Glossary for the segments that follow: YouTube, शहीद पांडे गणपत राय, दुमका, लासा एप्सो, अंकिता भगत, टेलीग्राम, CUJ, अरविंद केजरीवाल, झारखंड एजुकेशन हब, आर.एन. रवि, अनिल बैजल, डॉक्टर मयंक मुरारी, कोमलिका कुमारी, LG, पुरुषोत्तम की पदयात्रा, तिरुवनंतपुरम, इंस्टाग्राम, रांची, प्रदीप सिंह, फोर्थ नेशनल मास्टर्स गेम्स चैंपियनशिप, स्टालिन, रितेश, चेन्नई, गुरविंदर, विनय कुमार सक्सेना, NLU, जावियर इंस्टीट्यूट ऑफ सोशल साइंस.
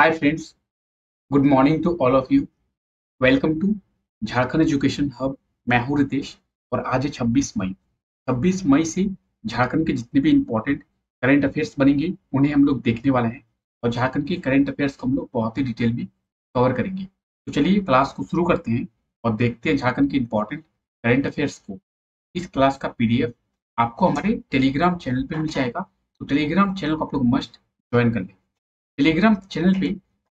Hi friends, good morning to all of you. Welcome to झारखंड एजुकेशन हब. मैं हूँ रितेश और आज है 26 मई से झारखंड के जितने भी इम्पोर्टेंट करंट अफेयर्स बनेंगे उन्हें हम लोग देखने वाले हैं और झारखंड के करंट अफेयर्स को हम लोग बहुत ही डिटेल में कवर करेंगे. तो चलिए क्लास को शुरू करते हैं और देखते हैं झारखंड के इम्पोर्टेंट करंट अफेयर्स को. इस क्लास का PDF आपको हमारे टेलीग्राम चैनल पर मिल जाएगा, तो टेलीग्राम चैनल को आप लोग मस्ट ज्वाइन कर लें. टेलीग्राम चैनल पे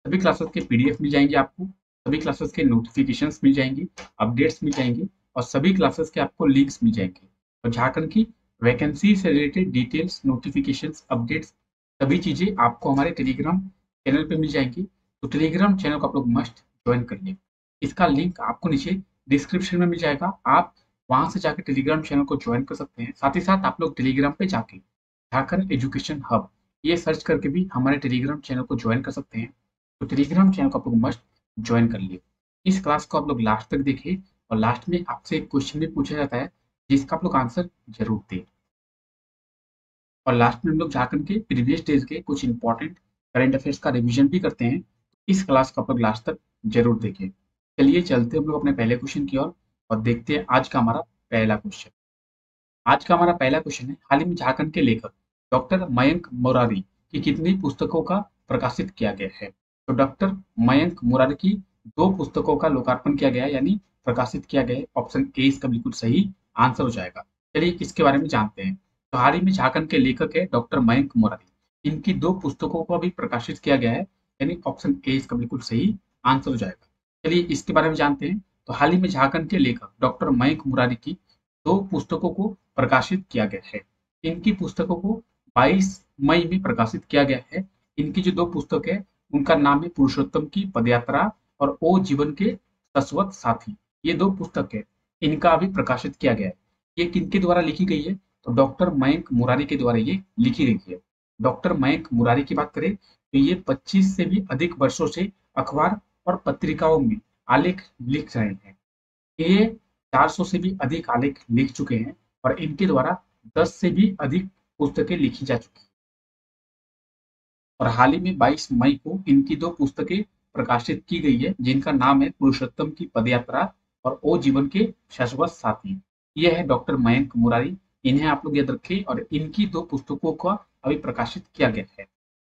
सभी क्लासेस के PDF मिल जाएंगे आपको, सभी क्लासेस के नोटिफिकेशंस मिल जाएंगे, अपडेट्स मिल जाएंगे और सभी क्लासेस के आपको लिंक्स मिल जाएंगे और झारखंड की वैकेंसी से रिलेटेड डिटेल्स, नोटिफिकेशंस, अपडेट्स सभी चीज़ें आपको हमारे टेलीग्राम चैनल पे मिल जाएंगी. तो टेलीग्राम चैनल को आप लोग मस्ट ज्वाइन कर लें. इसका लिंक आपको नीचे डिस्क्रिप्शन में मिल जाएगा, आप वहाँ से जाकर टेलीग्राम चैनल को ज्वाइन कर सकते हैं. साथ ही साथ आप लोग टेलीग्राम पर जाके झारखंड एजुकेशन हब ये सर्च करके भी हमारे टेलीग्राम चैनल को ज्वाइन कर सकते हैं. तो टेलीग्राम चैनल को आप लोग मस्ट ज्वाइन कर लिए. इस क्लास को आप लोग लास्ट तक देखें और लास्ट में आपसे एक क्वेश्चन भी पूछा जाता है जिसका आप लोग आंसर जरूर दें. और लास्ट में हम लोग झारखंड के प्रीवियस डेज के कुछ इंपॉर्टेंट करंट अफेयर्स का रिविजन भी करते हैं. इस क्लास को आप लोग लास्ट तक जरूर देखें. चलिए चलते हम लोग अपने पहले क्वेश्चन की ओर और देखते हैं आज का हमारा पहला क्वेश्चन. आज का हमारा पहला क्वेश्चन है, हाल ही में झारखंड के लेखक डॉक्टर मयंक मुरारी की कितनी पुस्तकों का प्रकाशित किया गया है? तो डॉक्टर मयंक मुरारी की 2 पुस्तकों का लोकार्पण किया गया है यानी प्रकाशित किया गया है. ऑप्शन ए इसका बिल्कुल सही आंसर हो जाएगा. चलिए इसके बारे में जानते हैं. तो हाल ही में झारखंड के लेखक है डॉक्टर मयंक मुरारी, इनकी 2 पुस्तकों को भी प्रकाशित किया गया है यानी ऑप्शन ए इसका बिल्कुल सही आंसर हो जाएगा. चलिए इसके बारे में जानते हैं. तो हाल ही में झारखंड के लेखक डॉक्टर मयंक मुरारी की 2 पुस्तकों को प्रकाशित किया गया है. इनकी पुस्तकों को 22 मई में प्रकाशित किया गया है. इनकी जो 2 पुस्तक है उनका नाम है पुरुषोत्तम की पदयात्रा और ओ जीवन के शश्वत साथी. ये 2 पुस्तक है, इनका अभी प्रकाशित किया गया है. ये किनके द्वारा लिखी गई है? तो डॉक्टर मयंक मुरारी के द्वारा ये लिखी गई है. डॉक्टर मयंक मुरारी की बात करें तो ये 25 से भी अधिक वर्षों से अखबार और पत्रिकाओं में आलेख लिख रहे हैं. ये 400 से भी अधिक आलेख लिख चुके हैं और इनके द्वारा 10 से भी अधिक पुस्तकें लिखी जा चुकी हैं और हाल ही में 22 मई को इनकी 2 पुस्तकें प्रकाशित की गई है जिनका नाम है पुरुषोत्तम की पदयात्रा और ओ जीवन के शश्वत साथी. यह है डॉक्टर मयंक मुरारी, इन्हें आप लोग याद रखें. और इनकी 2 पुस्तकों का अभी प्रकाशित किया गया है.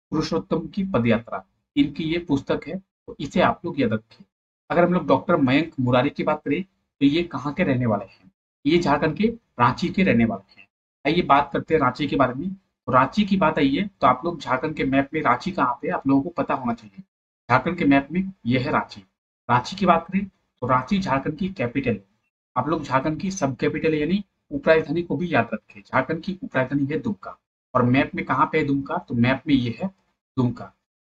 पुरुषोत्तम की पदयात्रा इनकी ये पुस्तक है, तो इसे आप लोग याद रखें. अगर हम लोग डॉक्टर मयंक मुरारी की बात करें तो ये कहाँ के रहने वाले हैं? ये झारखंड के रांची के रहने वाले हैं. आइए बात करते हैं रांची के बारे में. तो रांची की बात आई है तो आप लोग झारखंड के मैप में रांची कहाँ पे आप लोगों को पता होना चाहिए. झारखंड के मैप में यह है रांची. रांची की बात करें तो रांची झारखंड की कैपिटल है. आप लोग झारखंड की सब कैपिटल यानी उपराजधानी को भी याद रखें. झारखंड की उपराजधानी है दुमका और मैप में कहाँ पे है दुमका, तो मैप में ये है दुमका.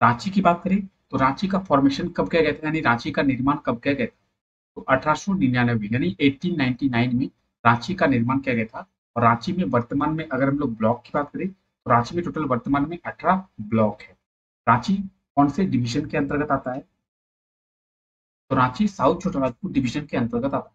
रांची की बात करें तो रांची का फॉर्मेशन कब किया गया था यानी रांची का निर्माण कब किया गया था, तो 1899 यानी 1899 में रांची का निर्माण किया गया था. और रांची में वर्तमान में अगर हम लोग ब्लॉक की बात करें तो रांची में टोटल वर्तमान में 18 ब्लॉक है. रांची कौन से डिवीजन के अंतर्गत आता है, तो रांची साउथ छोटानागपुर डिवीजन के अंतर्गत आता है.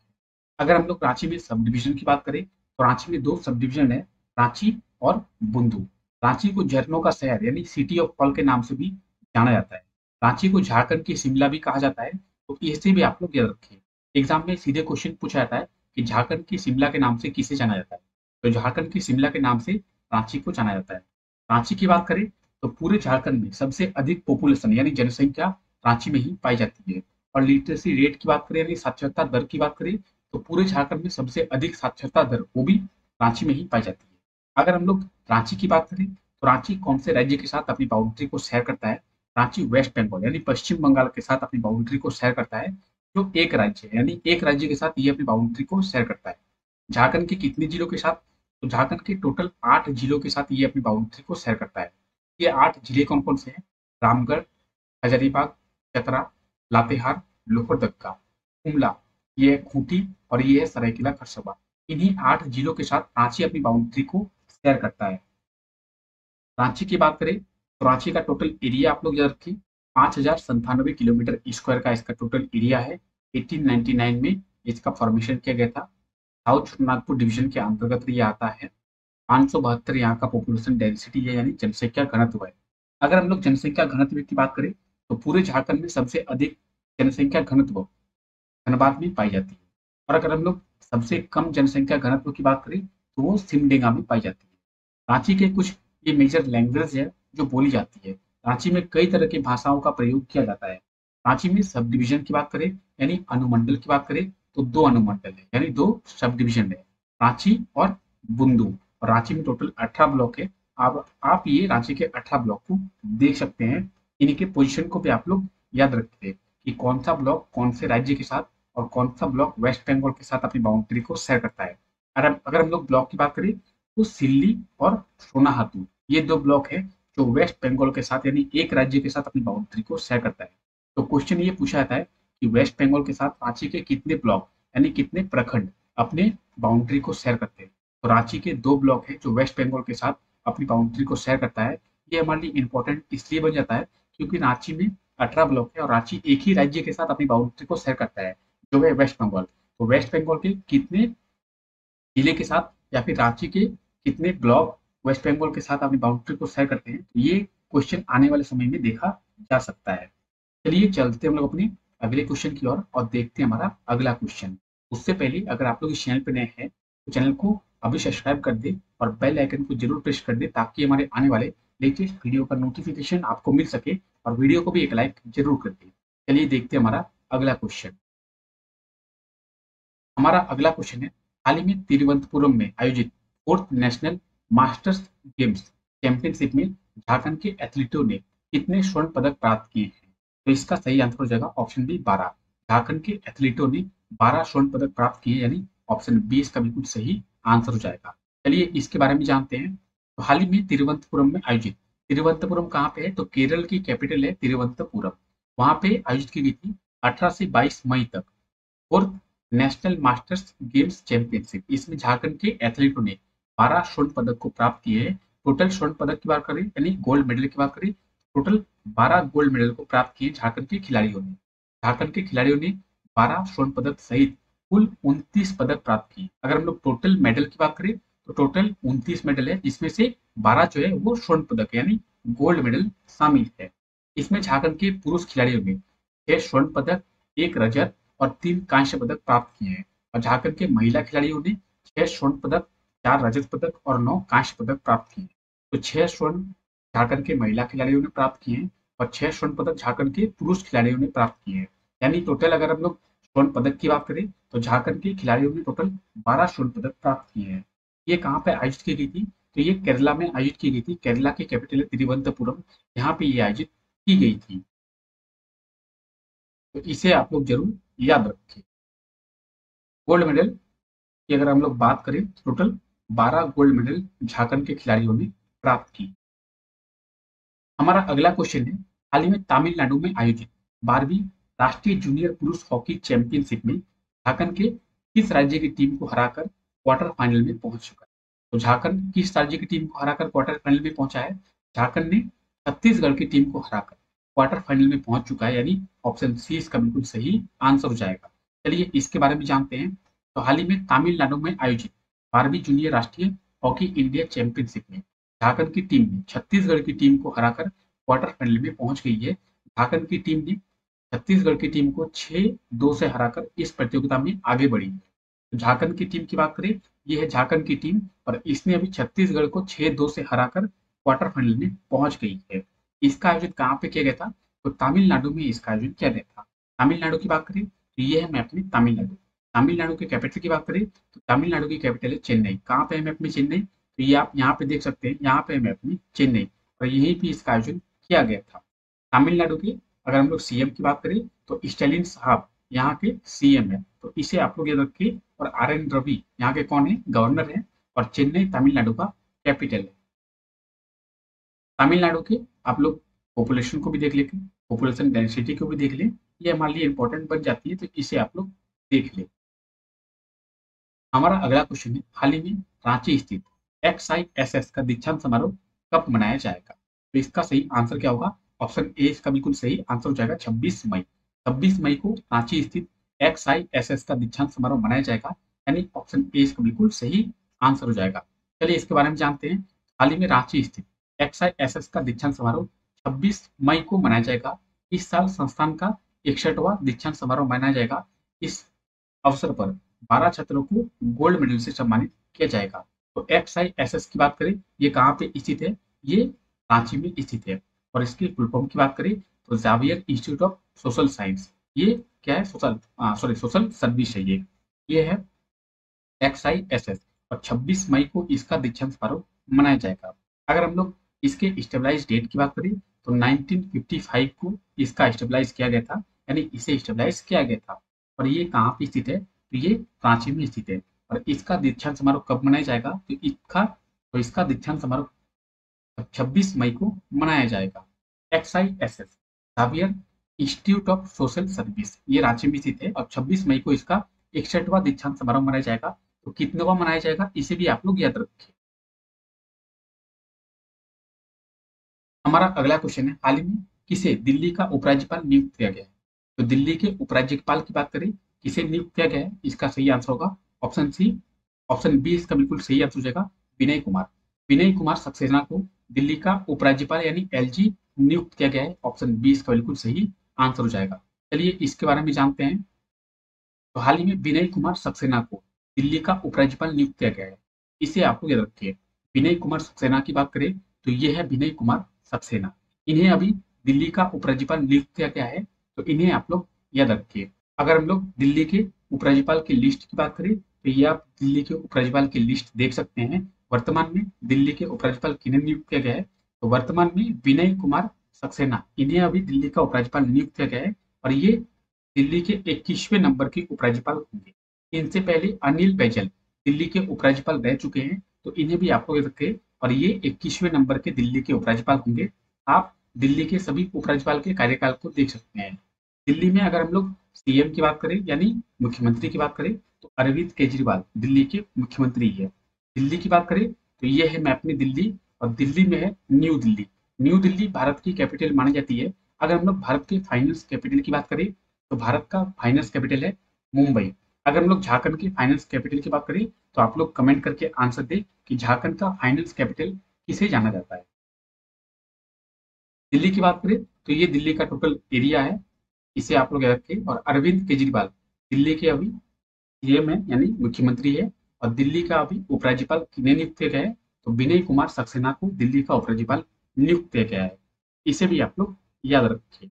अगर हम लोग रांची में सब डिवीजन की बात करें तो रांची में 2 सब डिवीजन है, रांची और बुंदू. रांची को झरनों का शहर यानी सिटी ऑफ फॉल के नाम से भी जाना जाता है. रांची को झारखंड की शिमला भी कहा जाता है, तो इसे भी आप लोग याद रखिए. एग्जाम में सीधे क्वेश्चन पूछा जाता है कि झारखंड की शिमला के नाम से किसे जाना जाता है, तो झारखंड की शिमला के नाम से रांची को जाना जाता है. रांची की बात करें तो पूरे झारखंड में सबसे अधिक पॉपुलेशन यानी जनसंख्या रांची में ही पाई जाती है. और लिटरेसी रेट की बात करें यानी साक्षरता दर की बात करें तो पूरे झारखंड में सबसे अधिक साक्षरता दर वो भी रांची में ही पाई जाती है. अगर हम लोग रांची की बात करें तो रांची कौन से राज्य के साथ अपनी बाउंड्री को शेयर करता है, रांची वेस्ट बंगाल यानी पश्चिम बंगाल के साथ अपनी बाउंड्री को शेयर करता है, जो एक राज्य है यानी एक राज्य के साथ ये अपनी बाउंड्री को शेयर करता है. झारखंड के कितने जिलों के साथ, तो झारखंड के टोटल 8 जिलों के साथ ये अपनी बाउंड्री को शेयर करता है. ये 8 जिले कौन कौन से हैं? रामगढ़, हजारीबाग, चतरा, लातेहार, लोहरदगा, गुमला, ये है खूंटी और ये है सरायकेला खरसावां. इन्हीं 8 जिलों के साथ रांची अपनी बाउंड्री को शेयर करता है. रांची की बात करें तो रांची का टोटल एरिया आप लोग याद रखें 5097 किलोमीटर स्क्वायर का इसका टोटल एरिया है. 1899 में इसका फॉर्मेशन किया गया था. साउथ छोटानागपुर डिवीजन के अंतर्गत ये आता है. 572 यहाँ का पॉपुलेशन डेंसिटी है यानी जनसंख्या घनत्व है. अगर हम लोग जनसंख्या घनत्व की बात करें तो पूरे झारखंड में सबसे अधिक जनसंख्या घनत्व धनबाद में पाई जाती है। और अगर हम लोग सबसे कम जनसंख्या घनत्व की बात करें तो वो सिमडेगा में पाई जाती है। रांची के कुछ ये मेजर लैंग्वेज है जो बोली जाती है। रांची में कई तरह की भाषाओं का प्रयोग किया जाता है। रांची में सब डिवीजन की बात करें यानी अनुमंडल की बात करें तो 2 अनुमंडल है यानी 2 सब डिवीजन है, रांची और बुंदू। और रांची में टोटल 18 ब्लॉक है। आप ये रांची के 18 ब्लॉक को देख सकते हैं। इनके पोजीशन को भी आप लोग याद रखते हैं कि कौन सा ब्लॉक कौन से राज्य के साथ और कौन सा ब्लॉक वेस्ट बंगाल के साथ अपनी बाउंड्री को शेयर करता है। अगर हम लोग ब्लॉक की बात करें तो सिल्ली और सोनाहातू ये 2 ब्लॉक है जो वेस्ट बंगाल के साथ यानी एक राज्य के साथ अपनी बाउंड्री को शेयर करता है। तो क्वेश्चन ये पूछा जाता है कि वेस्ट बंगाल के साथ रांची के कितने ब्लॉक यानी कितने प्रखंड अपने बाउंड्री को शेयर करते हैं। तो रांची के 2 ब्लॉक है जो वेस्ट बंगाल के साथ अपनी बाउंड्री को शेयर करता है। ये हमारे लिए इम्पोर्टेंट इसलिए बन जाता है क्योंकि रांची में 18 ब्लॉक है और रांची एक ही राज्य के साथ अपनी बाउंड्री को शेयर करता है जो है वेस्ट बंगाल। तो वेस्ट बंगाल के कितने जिले के साथ या फिर रांची के कितने ब्लॉक वेस्ट बंगाल के साथ अपनी बाउंड्री को शेयर करते हैं, तो ये क्वेश्चन आने वाले समय में देखा जा सकता है। चलिए चलते हम लोग अपने अगले क्वेश्चन की ओर और देखते हैं हमारा अगला क्वेश्चन। उससे पहले अगर आप लोग इस चैनल पर नए हैं तो चैनल को अभी सब्सक्राइब कर दे और बेल आइकन को जरूर प्रेस कर दे ताकि हमारे आने वाले लेटेस्ट वीडियो का नोटिफिकेशन आपको मिल सके और वीडियो को भी एक लाइक जरूर कर दे। चलिए देखते हैं हमारा अगला क्वेश्चन। हमारा अगला क्वेश्चन है, हाल ही में तिरुवनंतपुरम में आयोजित फोर्थ नेशनल मास्टर्स गेम्स चैंपियनशिप में झारखंड के एथलीटों ने कितने स्वर्ण पदक प्राप्त किए हैं। तो इसका सही आंसर हो जाएगा ऑप्शन बी 12। झारखंड के एथलीटों ने 12 स्वर्ण पदक प्राप्त किए यानी ऑप्शन बी इसका बिल्कुल सही आंसर हो जाएगा। चलिए इसके बारे में जानते हैं। तो हाल ही में तिरुवनंतपुरम में आयोजित, तिरुवनंतपुरम कहाँ पे है तो केरल की कैपिटल है तिरुवनंतपुरम, वहाँ पे आयोजित की गई थी 18 से 22 मई तक फोर्थ नेशनल मास्टर्स गेम्स चैंपियनशिप। इसमें झारखंड के एथलीटों ने 12 स्वर्ण पदक को प्राप्त किए हैं। टोटल स्वर्ण पदक की बात करें यानी गोल्ड मेडल की बात करें, टोटल 12 गोल्ड मेडल को प्राप्त किए झारखंड के खिलाड़ियों ने। झारखंड के खिलाड़ियों ने 12 स्वर्ण पदक सहित कुल 29 पदक प्राप्त किए। अगर हम लोग टोटल मेडल की बात करें तो टोटल 29 मेडल है, इसमें से 12 जो है वो स्वर्ण पदक यानी गोल्ड मेडल शामिल है। इसमें झारखंड के पुरुष खिलाड़ियों ने 6 स्वर्ण पदक, 1 रजत और 3 कांस्य पदक प्राप्त किए हैं। और झारखंड के महिला खिलाड़ियों ने 6 स्वर्ण पदक, 4 रजत पदक और 9 कांस्य पदक प्राप्त किए। तो 6 स्वर्ण झारखंड के महिला खिलाड़ियों ने प्राप्त किए हैं और 6 स्वर्ण पदक झारखंड के पुरुष खिलाड़ियों ने प्राप्त किए हैं। यानी टोटल अगर हम लोग स्वर्ण पदक की बात करें तो झारखंड के खिलाड़ियों ने टोटल 12 स्वर्ण पदक प्राप्त किए हैं। ये कहाँ पे आयोजित की गई थी तो ये केरला में आयोजित की गई थी। केरला की कैपिटल है तिरुवनंतपुरम, यहाँ पे ये आयोजित की गई थी। तो इसे आप लोग जरूर याद रखें। गोल्ड मेडल की अगर हम लोग बात करें तो टोटल 12 गोल्ड मेडल झारखंड के खिलाड़ियों ने प्राप्त की। हमारा अगला क्वेश्चन है, हाल ही में तमिलनाडु में आयोजित 12वीं राष्ट्रीय जूनियर पुरुष हॉकी चैंपियनशिप में झारखंड के किस राज्य की टीम को हराकर क्वार्टर फाइनल में पहुंच चुका है। तो झारखंड किस राज्य की टीम को हराकर क्वार्टर फाइनल में पहुंचा है, झारखंड ने छत्तीसगढ़ की टीम को हराकर क्वार्टर फाइनल में पहुंच चुका है यानी ऑप्शन सी इसका बिल्कुल सही आंसर हो जाएगा। चलिए इसके बारे में जानते हैं। तो हाल ही में तमिलनाडु में आयोजित 12वीं जूनियर राष्ट्रीय हॉकी इंडिया चैंपियनशिप में झारखंड की टीम ने छत्तीसगढ़ की टीम को हराकर क्वार्टर फाइनल में पहुंच गई है। झारखंड की टीम ने छत्तीसगढ़ की टीम को 6-2 से हराकर इस प्रतियोगिता में आगे बढ़ी है। तो झारखंड की टीम की बात करें, यह है झारखंड की टीम और इसने अभी छत्तीसगढ़ को 6-2 से हराकर क्वार्टर फाइनल में पहुंच गई है। इसका आयोजन कहाँ पे किया गया था तो तमिलनाडु में इसका आयोजन किया गया था। तमिलनाडु की बात करें तो ये है मैं अपनी तमिलनाडु। तमिलनाडु के कैपिटल की बात करें तो तमिलनाडु की कैपिटल है चेन्नई। कहाँ पे है मैं अपनी चेन्नई, तो ये आप यहाँ पे देख सकते हैं, यहाँ पे है मैं अपनी चेन्नई और यहीं पे इसका आयोजन किया गया था। तमिलनाडु के अगर हम लोग सीएम की बात करें तो स्टालिन साहब यहाँ के सीएम है, तो इसे आप लोग याद रखिए। और आर.एन. रवि यहाँ के कौन है, गवर्नर है और चेन्नई तमिलनाडु का कैपिटल है। तमिलनाडु के आप लोग पॉपुलेशन को भी देख लें, पॉपुलेशन डेंसिटी को भी देख लें, ये हमारे लिए इम्पोर्टेंट बन जाती है, तो इसे आप लोग देख लें। हमारा अगला क्वेश्चन है, हाल ही में रांची स्थित XISS का दीक्षांत समारोह कब मनाया जाएगा। तो इसका सही आंसर क्या होगा, ऑप्शन ए इसका बिल्कुल सही आंसर हो जाएगा 26 मई। 26 मई को रांची स्थित XISS का दीक्षांत समारोह मनाया जाएगा यानी ऑप्शन ए इसका बिल्कुल सही आंसर हो जाएगा। चलिए इसके बारे में जानते हैं। हाल ही में रांची स्थित XISS का दीक्षांत समारोह 26 मई को मनाया जाएगा इस साल संस्थान का 61वां दीक्षांत समारोह मनाया जाएगा। इस अवसर पर 12 छात्रों को गोल्ड मेडल से सम्मानित किया जाएगा। तो XISS की बात करें, ये कहाँ पे स्थित है? ये रांची में स्थित है। और इसके फुल फॉर्म की बात करें तो जावियर इंस्टीट्यूट ऑफ सोशल साइंस। ये क्या है? सोशल सर्विस है। ये है XISS। और 26 मई को इसका दीक्षांत समारोह मनाया जाएगा। अगर हम लोग इसके स्टेबलाइज डेट की बात करें तो 1955 को इसका स्टेबलाइज किया गया था, यानी इसे स्टेबलाइज किया गया था। और ये कहाँ पे स्थित है? तो ये रांची में स्थित है। और इसका दीक्षांत समारोह कब मनाया जाएगा? तो इसका दीक्षांत समारोह 26 मई को मनाया जाएगा। XISS Xavier institute of social service, ये रांची में स्थित है। और 26 मई को इसका 61वां दीक्षांत समारोह मनाया जाएगा। तो कितनेवा मनाया जाएगा, इसे भी आप लोग याद रखें। हमारा अगला क्वेश्चन है, हाल ही में किसे दिल्ली का उपराज्यपाल नियुक्त किया गया है? तो दिल्ली के उपराज्यपाल की बात करें, किसे नियुक्त किया गया है? इसका सही आंसर होगा ऑप्शन सी। ऑप्शन बी इसका बिल्कुल सही आंसर हो जाएगा, विनय कुमार सक्सेना को दिल्ली का उपराज्यपाल यानी LG नियुक्त किया गया है। ऑप्शन बी इसका बिल्कुल सही आंसर हो जाएगा। चलिए इसके बारे में जानते हैं। तो हाल ही में विनय कुमार सक्सेना को दिल्ली का उपराज्यपाल नियुक्त किया गया है, इसे आप लोग याद रखिए। विनय कुमार सक्सेना की बात करें तो ये है विनय कुमार सक्सेना। इन्हें अभी दिल्ली का उपराज्यपाल नियुक्त किया गया है, तो इन्हें आप लोग याद रखिए। अगर हम लोग दिल्ली के उपराज्यपाल की लिस्ट की बात करें तो ये आप दिल्ली के उपराज्यपाल की लिस्ट देख सकते हैं। वर्तमान में दिल्ली के उपराज्यपाल किन्हें नियुक्त किया गया है? तो वर्तमान में विनय कुमार सक्सेना, इन्हें अभी दिल्ली का उपराज्यपाल नियुक्त किया गया है। और ये दिल्ली के 21वें नंबर के उपराज्यपाल होंगे। इनसे पहले अनिल बैजल दिल्ली के उपराज्यपाल रह चुके हैं, तो इन्हें भी आप लोग याद रखें। और ये 21वें नंबर के दिल्ली के उपराज्यपाल होंगे। आप दिल्ली के सभी उपराज्यपाल के कार्यकाल को देख सकते हैं। दिल्ली में अगर हम लोग CM की बात करें यानी मुख्यमंत्री की बात करें तो अरविंद केजरीवाल दिल्ली के मुख्यमंत्री है। दिल्ली की बात करें तो ये है मैप में दिल्ली, और दिल्ली में है न्यू दिल्ली। न्यू दिल्ली भारत की कैपिटल मानी जाती है। अगर हम लोग भारत के फाइनेंस कैपिटल की बात करें तो भारत का फाइनेंस कैपिटल है मुंबई। अगर हम लोग झारखंड की फाइनेंस कैपिटल की बात करें तो आप लोग कमेंट करके आंसर दें कि झारखंड का फाइनेंस कैपिटल किसे जाना जाता है। दिल्ली की बात करें तो ये दिल्ली का टोटल एरिया है, इसे आप लोग याद रखें। और अरविंद केजरीवाल दिल्ली के अभी CM है यानी मुख्यमंत्री है। और दिल्ली का अभी उपराज्यपाल किन्हें नियुक्त किया गया है? तो विनय कुमार सक्सेना को दिल्ली का उपराज्यपाल नियुक्त किया गया है, इसे भी आप लोग याद रखें।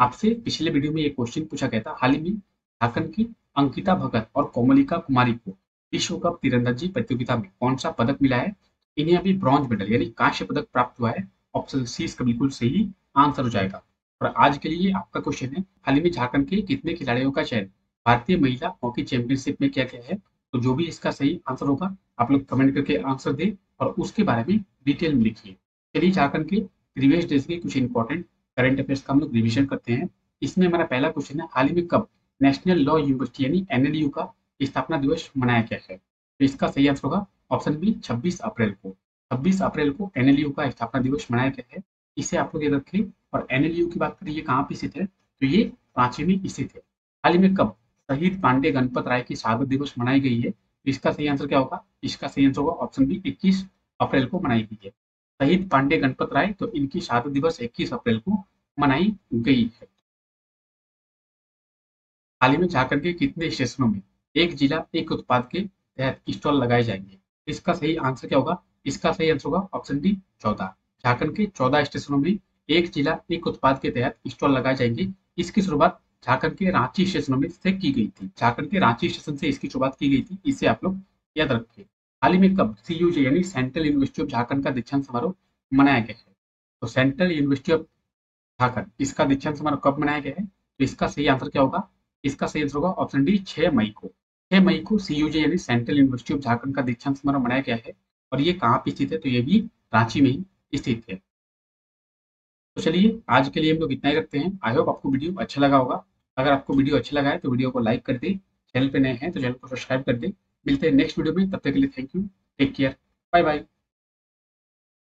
आपसे पिछले वीडियो में ये क्वेश्चन पूछा गया था, हाल ही में झारखंड की अंकिता भगत और कोमलिका कुमारी को विश्व कप तीरंदाजी प्रतियोगिता में कौन सा पदक मिला है? इन्हें अभी ब्रॉन्ज मेडल यानी कांस्य पदक प्राप्त हुआ है। ऑप्शन सी इसका बिल्कुल सही आंसर हो जाएगा। और आज के लिए आपका क्वेश्चन है, हाल ही में झारखंड के कितने खिलाड़ियों का चयन भारतीय महिला हॉकी चैंपियनशिप में किया गया है? तो जो भी इसका सही आंसर होगा आप लोग कमेंट करके आंसर दें और उसके बारे में डिटेल में लिखिए। चलिए झारखंड के प्रीवियस डेज के कुछ इंपॉर्टेंट करंट अफेयर्स का हम लोग रिविजन करते हैं। इसमें हमारा पहला क्वेश्चन है, हाल ही में कब नेशनल लॉ यूनिवर्सिटी यानी NLU का स्थापना दिवस मनाया गया है? तो इसका सही आंसर होगा ऑप्शन बी 26 अप्रैल को। 26 अप्रैल को NLU का स्थापना दिवस मनाया गया है, इसे आप लोग याद रखें। और NLU की बात करें, ये कहाँ पे स्थित है? तो ये रांची में स्थित है। हाल ही में कब शहीद पांडे गणपत राय की शहादत दिवस मनाई गई है? तो इसका सही आंसर क्या होगा? इसका सही आंसर होगा ऑप्शन बी 21 अप्रैल को मनाई गई है। शहीद पांडे गणपत राय, तो इनकी शहादत दिवस 21 अप्रैल को मनाई गई है। हाल ही में झारखंड के कितने स्टेशनों में एक जिला एक उत्पाद के तहत स्टॉल लगाए जाएंगे? इसका सही आंसर क्या होगा? इसका सही आंसर होगा ऑप्शन डी 14। झारखंड के 14 स्टेशनों में एक जिला एक उत्पाद के तहत स्टॉल लगाए जाएंगे। इसकी शुरुआत झारखंड के रांची स्टेशनों में से की गई थी। झारखंड के रांची स्टेशन से इसकी शुरुआत की गई थी, इसे आप लोग याद रखिए। हाल ही में कब CUJ यानी सेंट्रल यूनिवर्सिटी ऑफ झारखंड का दीक्षांत समारोह मनाया गया है? तो सेंट्रल यूनिवर्सिटी ऑफ झारखंड इसका दीक्षांत समारोह कब मनाया गया है? तो इसका सही आंसर क्या होगा? इसका सही आंसर होगा ऑप्शन डी 6 मई को। 6 मई को CUJ यानी सेंट्रल यूनिवर्सिटी ऑफ झारखंड का दीक्षांत समारोह मनाया गया है। और ये कहाँ पे स्थित है? तो ये भी रांची में ही स्थित है। तो चलिए आज के लिए हम लोग इतना ही रखते हैं। आई होप आपको वीडियो अच्छा लगा होगा। अगर आपको वीडियो अच्छा लगा है तो वीडियो को लाइक कर दे। चैनल पे नए हैं तो चैनल को सब्सक्राइब कर दे। मिलते हैं नेक्स्ट वीडियो में, तब तक के लिए thank you, take care, bye bye.